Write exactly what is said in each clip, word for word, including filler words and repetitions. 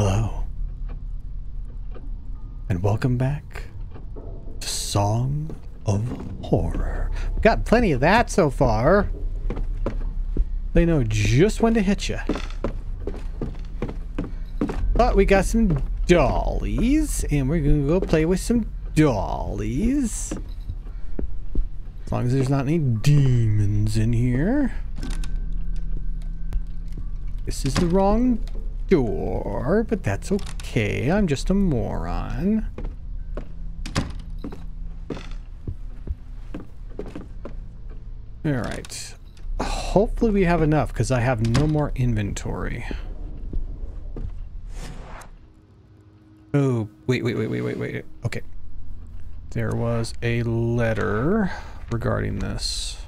Hello, and welcome back to Song of Horror. We've got plenty of that so far. They know just when to hit you. But we got some dollies, and we're gonna go play with some dollies. As long as there's not any demons in here. This is the wrong door, but that's okay. I'm just a moron. All right. Hopefully we have enough, because I have no more inventory. Oh, wait, wait, wait, wait, wait, wait. Okay. There was a letter regarding this.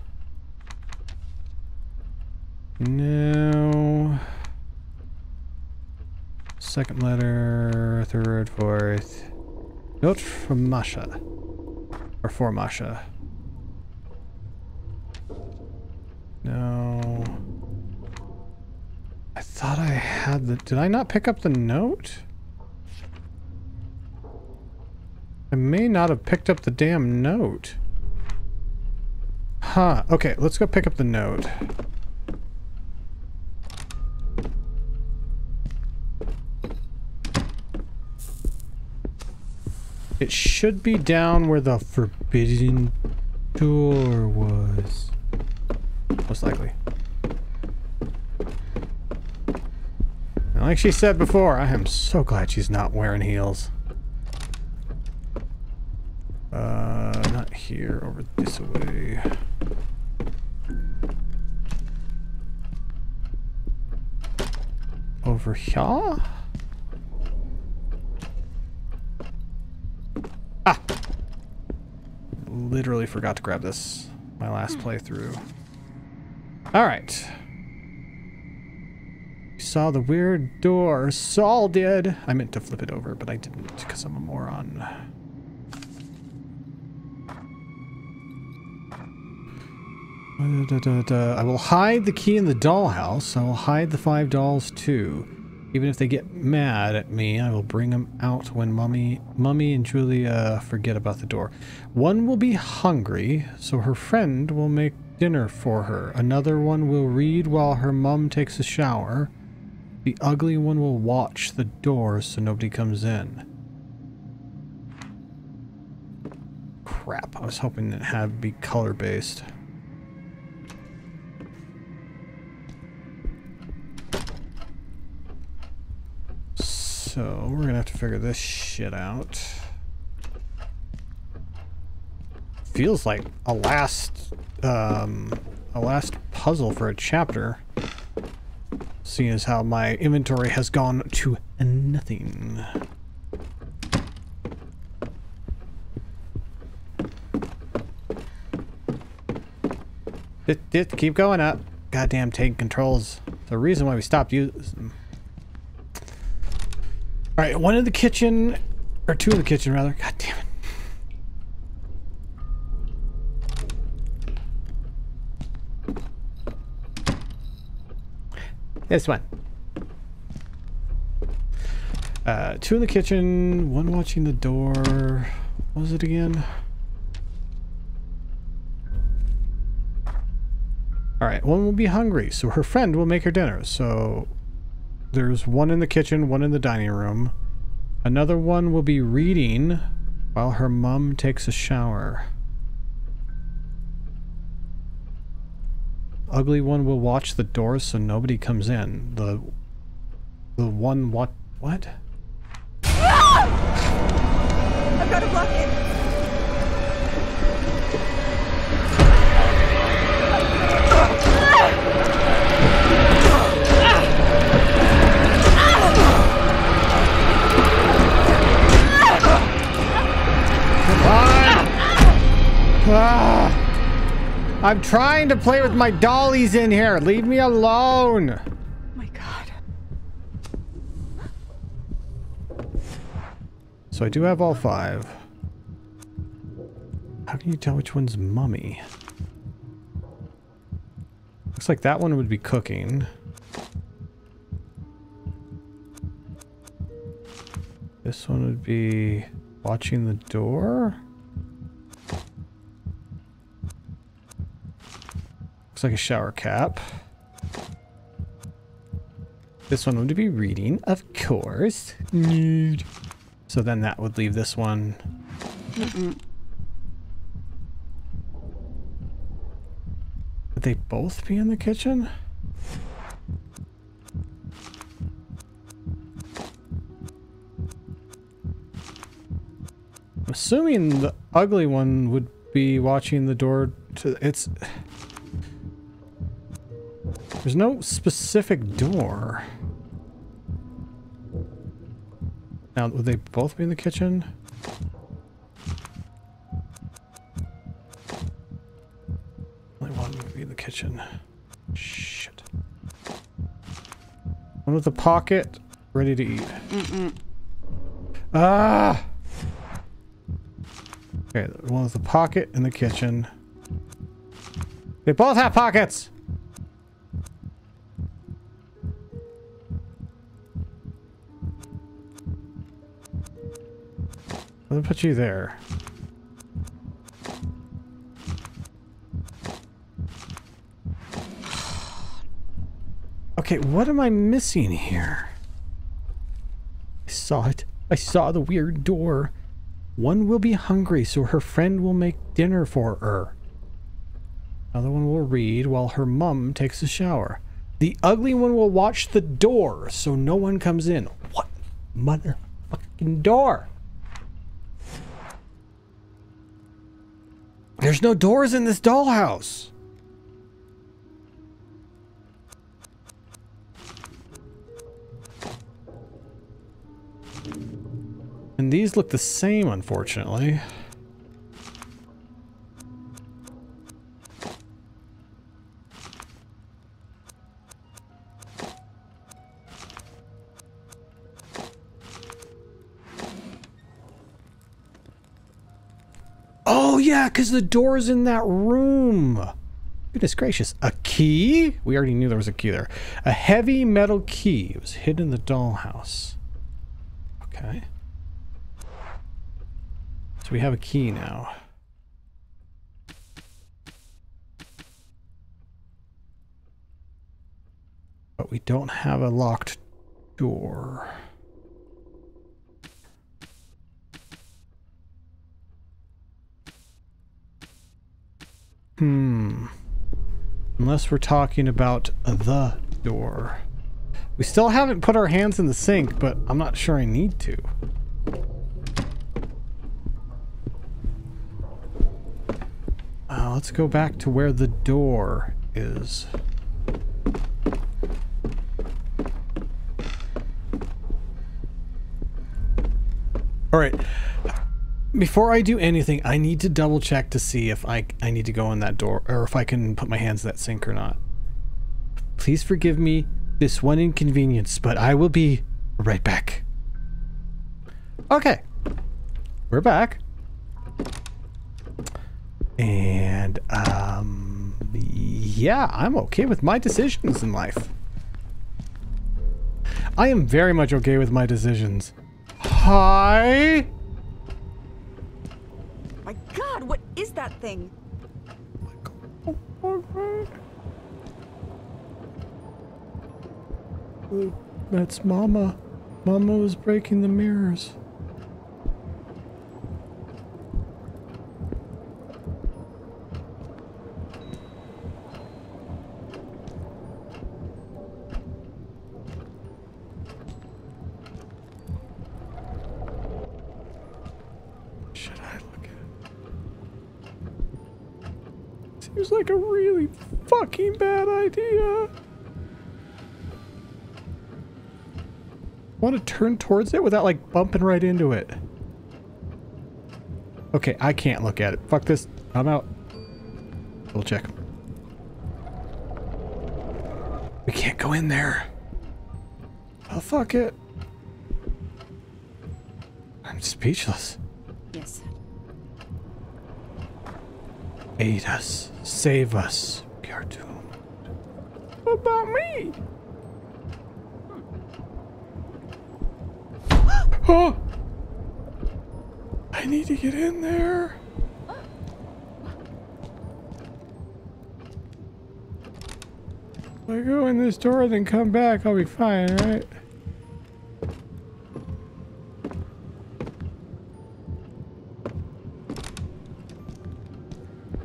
No. Second letter, third, fourth. Note from Masha. Or for Masha. No. I thought I had the... Did I not pick up the note? I may not have picked up the damn note. Huh. Okay, let's go pick up the note. It should be down where the forbidden door was. Most likely. And like she said before, I am so glad she's not wearing heels. Uh, not here, over this way. Over here? Ah! Literally forgot to grab this my last playthrough. Alright. You saw the weird door. Saul did. I meant to flip it over, but I didn't because I'm a moron. Da, da, da, da. I will hide the key in the dollhouse. I will hide the five dolls too. Even if they get mad at me, I will bring them out when Mummy, Mummy and Julia forget about the door. One will be hungry, so her friend will make dinner for her. Another one will read while her mum takes a shower. The ugly one will watch the door so nobody comes in. Crap, I was hoping it had to be color-based. So, we're gonna have to figure this shit out. Feels like a last, um, a last puzzle for a chapter. Seeing as how my inventory has gone to nothing. It, it, keep going up. Goddamn tank controls. The reason why we stopped using them. All right, one in the kitchen, or two in the kitchen rather. God damn it. This one. Uh, two in the kitchen, one watching the door. What was it again? All right, one will be hungry, so her friend will make her dinner. So there's one in the kitchen, one in the dining room. Another one will be reading while her mom takes a shower. Ugly one will watch the door so nobody comes in. The the one what what? Ah! I've got to block it. Ah, I'm trying to play with my dollies in here. Leave me alone. Oh my God. So I do have all five. How can you tell which one's Mummy? Looks like that one would be cooking. This one would be watching the door. Looks like a shower cap. This one would be reading, of course. Nude. So then that would leave this one. Mm-mm. Would they both be in the kitchen? I'm assuming the ugly one would be watching the door to it's. There's no specific door. Now, would they both be in the kitchen? Only one would be in the kitchen. Shit. One with a pocket, ready to eat. Mm-mm. Ah! Okay, the one with the pocket in the kitchen. They both have pockets! I'm gonna put you there. Okay, what am I missing here? I saw it. I saw the weird door. One will be hungry, so her friend will make dinner for her. Another one will read while her mom takes a shower. The ugly one will watch the door so no one comes in. What motherfucking door? There's no doors in this dollhouse. And these look the same, unfortunately. Oh yeah, because the door's in that room. Goodness gracious. A key? We already knew there was a key there. A heavy metal key. It was hidden in the dollhouse. Okay. We have a key now. But we don't have a locked door. Hmm. Unless we're talking about the door. We still haven't put our hands in the sink, but I'm not sure I need to. Uh, let's go back to where the door is. All right. Before I do anything, I need to double check to see if I, I need to go in that door or if I can put my hands in that sink or not. Please forgive me this one inconvenience, but I will be right back. Okay. We're back. And, um, yeah, I'm okay with my decisions in life. I am very much okay with my decisions. Hi! My God, what is that thing? Oh my God. Oh, that's Mama. Mama was breaking the mirrors. Seems like a really fucking bad idea. Want to turn towards it without like bumping right into it. Okay, I can't look at it. Fuck this. I'm out. We'll check. We can't go in there. Oh, fuck it. I'm speechless. Yes. Aid us. Save us. We are doomed. What about me? Oh! need to get in there. If I go in this door and then come back, I'll be fine, right?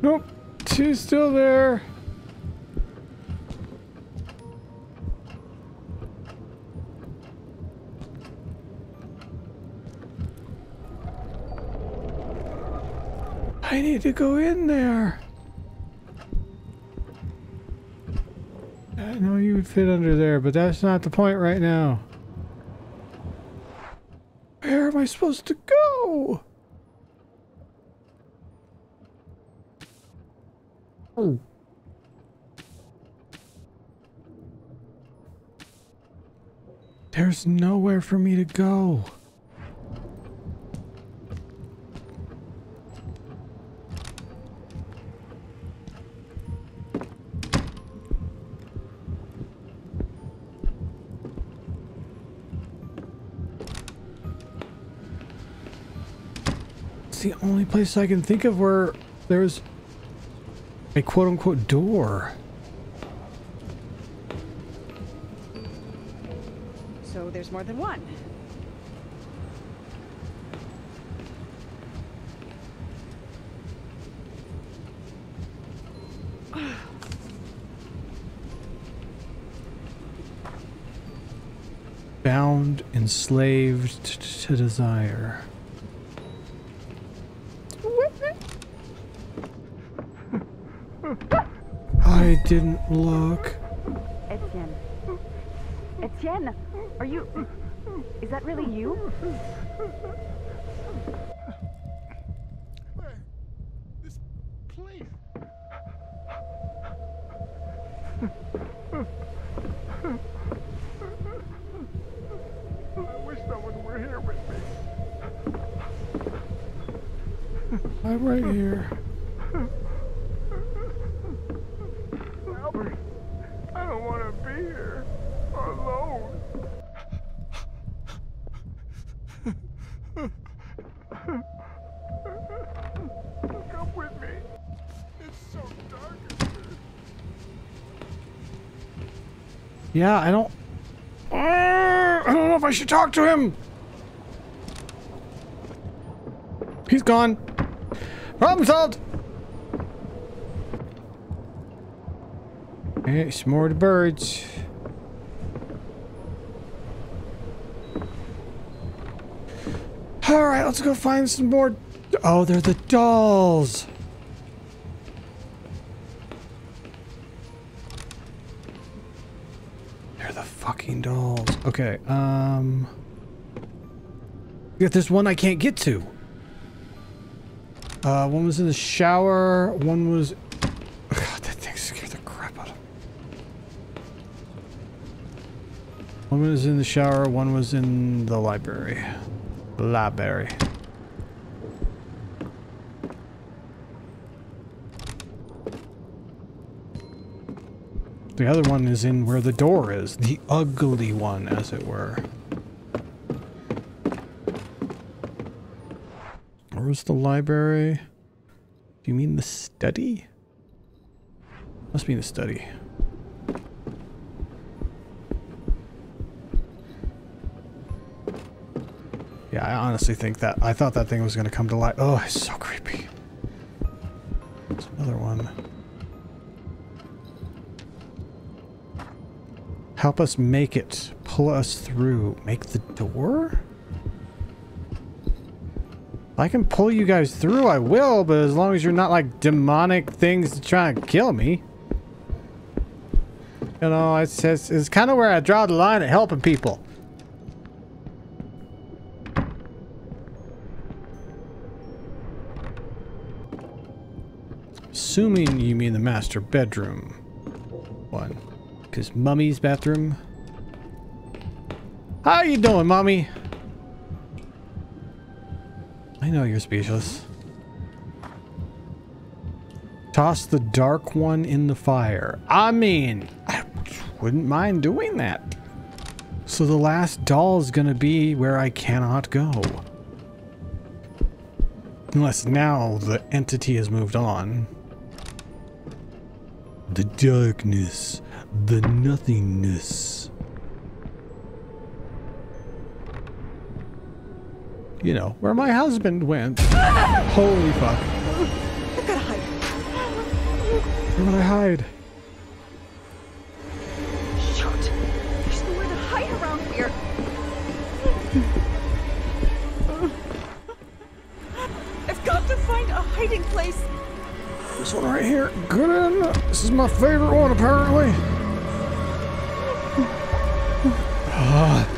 Nope, she's still there. I need to go in there. I know you would fit under there, but that's not the point right now. Where am I supposed to go? Oh. There's nowhere for me to go. It's the only place I can think of where there's a quote-unquote door. So there's more than one. Bound, enslaved to desire. I didn't look. Etienne. Etienne, are you... Is that really you? Where? This place. I wish someone were here with me. I'm right here. Yeah, I don't... Uh, I don't know if I should talk to him. He's gone. Problem solved. Hey, some more of the birds. All right, let's go find some more. Oh, they're the dolls. Dolls. Okay, um... yeah, there's one I can't get to. Uh, one was in the shower, one was... God, that thing scared the crap out of me. One was in the shower, one was in the library. Library. The other one is in where the door is. The ugly one, as it were. Where's the library? Do you mean the study? Must be the study. Yeah, I honestly think that... I thought that thing was going to come to life. Oh, it's so creepy. There's another one. Help us make it. Pull us through. Make the door? I can pull you guys through, I will, but as long as you're not like demonic things trying to kill me. You know, it's, it's, it's kind of where I draw the line at helping people. Assuming you mean the master bedroom one. Is Mummy's bathroom. How you doing, Mummy? I know you're speechless. Toss the dark one in the fire. I mean, I wouldn't mind doing that. So the last doll is gonna be where I cannot go. Unless now the entity has moved on. The darkness, the nothingness. You know, where my husband went. Holy fuck. I gotta hide. Where would I hide? Shoot! There's nowhere to hide around here. I've got to find a hiding place. This one right here. Good enough. This is my favorite one, apparently. Ah.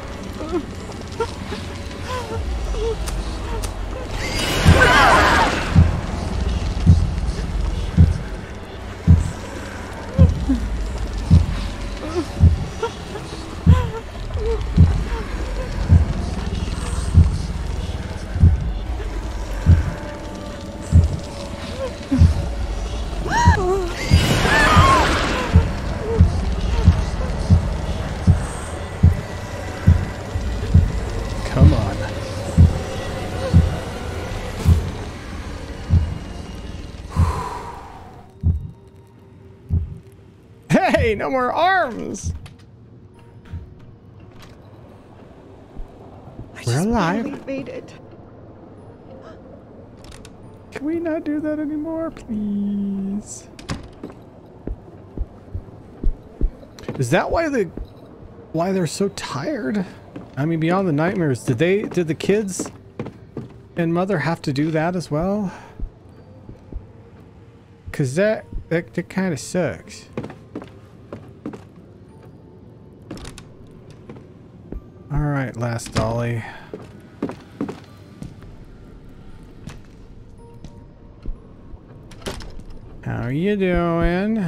No more arms. I We're alive. Made it. Can we not do that anymore, please? Is that why the why they're so tired? I mean, beyond the nightmares, did they did the kids and mother have to do that as well? Cause that that, that kind of sucks. Alright, last dolly. How are you doing?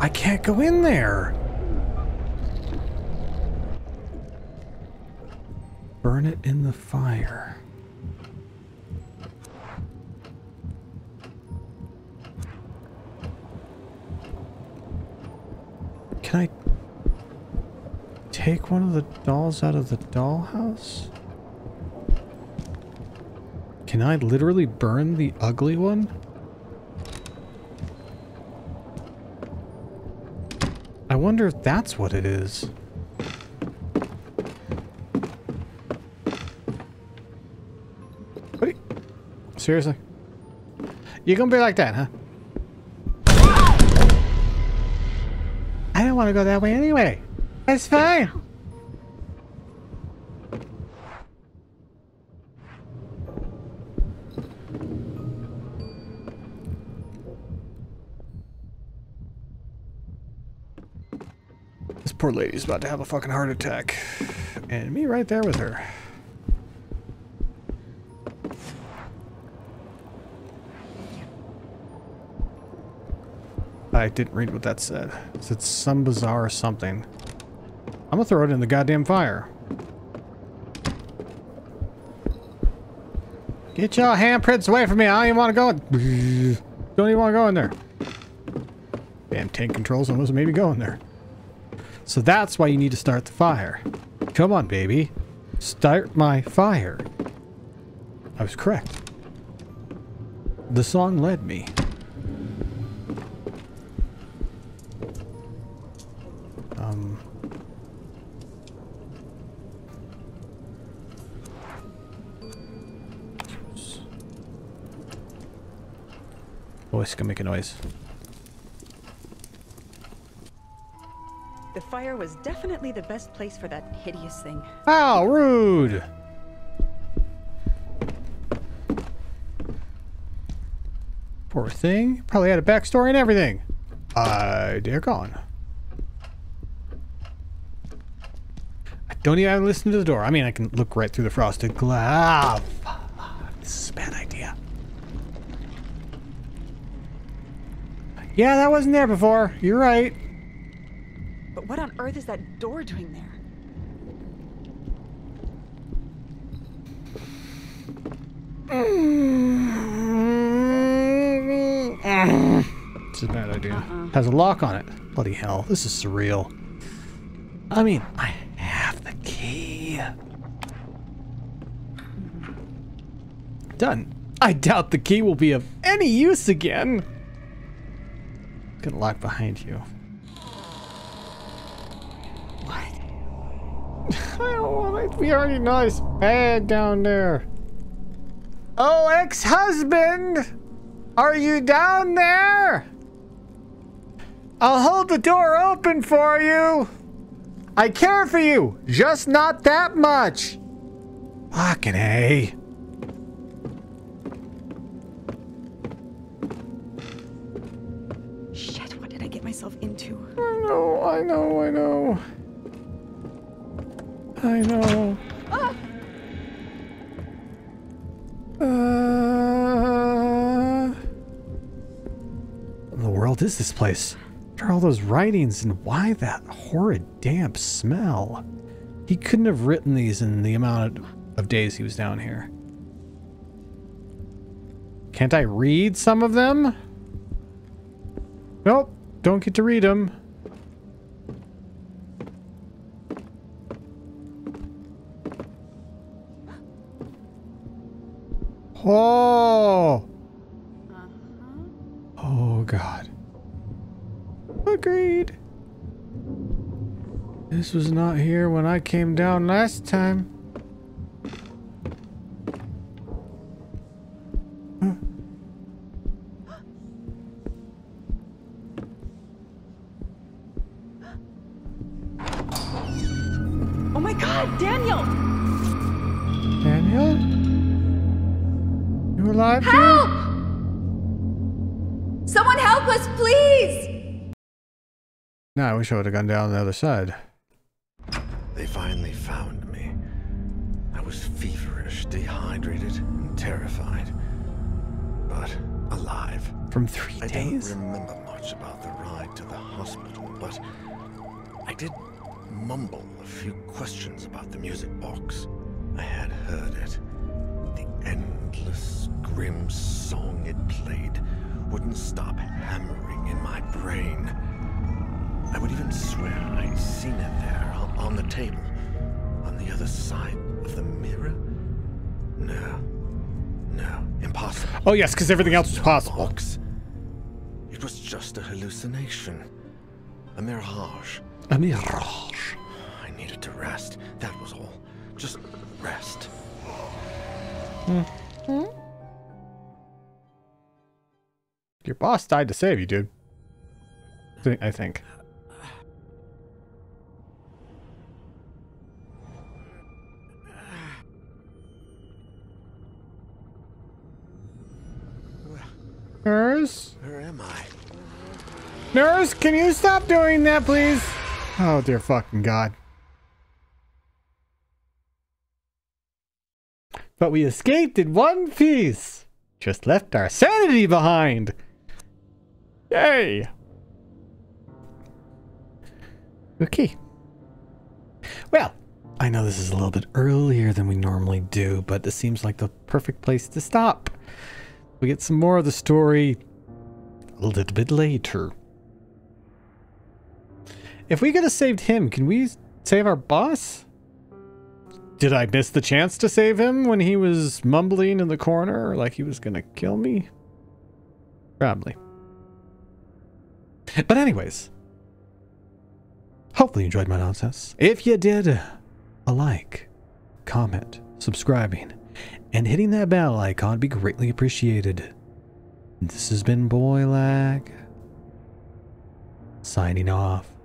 I can't go in there. Burn it in the fire. Can I take one of the dolls out of the dollhouse? Can I literally burn the ugly one? I wonder if that's what it is. What? Seriously? You're gonna be like that, huh? Want to go that way anyway. That's fine. This poor lady's about to have a fucking heart attack. And me right there with her. I didn't read what that said. It said some bizarre something. I'm gonna throw it in the goddamn fire. Get your handprints away from me. I don't even want to go in. Don't even want to go in there. Damn tank controls almost made me go in there. So that's why you need to start the fire. Come on, baby. Start my fire. I was correct. The song led me. Voice can make a noise. The fire was definitely the best place for that hideous thing. How rude! Poor thing. Probably had a backstory and everything. Uh, they're gone. I don't even have to listen to the door. I mean, I can look right through the frosted glass. This is a bad idea. Yeah, that wasn't there before. You're right. But what on earth is that door doing there? It's a bad idea. Uh-uh. Has a lock on it. Bloody hell. This is surreal. I mean, I have the key. Done. I doubt the key will be of any use again. It's gonna lock behind you. What? I don't want it. We already know it's bad down there. Oh, ex-husband! Are you down there? I'll hold the door open for you. I care for you, just not that much. Fucking A. Shit, what did I get myself into? I know, I know, I know. I know. Ah! Uh, what in the world is this place? What are all those writings and why that horrid damp smell? He couldn't have written these in the amount of, of days he was down here. Can't I read some of them? Nope, don't get to read them. Oh! Uh-huh. Oh, God. Agreed. This was not here when I came down last time. Huh. Oh my God, Daniel! Daniel? Alive, help! Dude? Someone help us, please! Nah, I wish I would have gone down the other side. They finally found me. I was feverish, dehydrated, and terrified. But alive. From three I days? I don't remember much about the ride to the hospital, but I did mumble a few questions about the music box. I had heard it. The endless, grim song it played wouldn't stop hammering in my brain. I would even swear I'd seen it there, on the table, on the other side of the mirror. No, no, impossible. Oh yes, because everything else was possible. It was just a hallucination, a mirage. A mirage. I needed to rest, that was all. Just rest. Mm-hmm. Your boss died to save you, dude. I think. Nurse? Where am I? Nurse, can you stop doing that, please? Oh, dear fucking God. But we escaped in one piece. Just left our sanity behind. Yay. Okay. Well, I know this is a little bit earlier than we normally do, but this seems like the perfect place to stop. We get some more of the story a little bit later. If we could have saved him, can we save our boss? Did I miss the chance to save him when he was mumbling in the corner like he was gonna kill me? Probably. But anyways, hopefully you enjoyed my nonsense. If you did, a like, comment, subscribing, and hitting that bell icon would be greatly appreciated. This has been Boy Lag, signing off.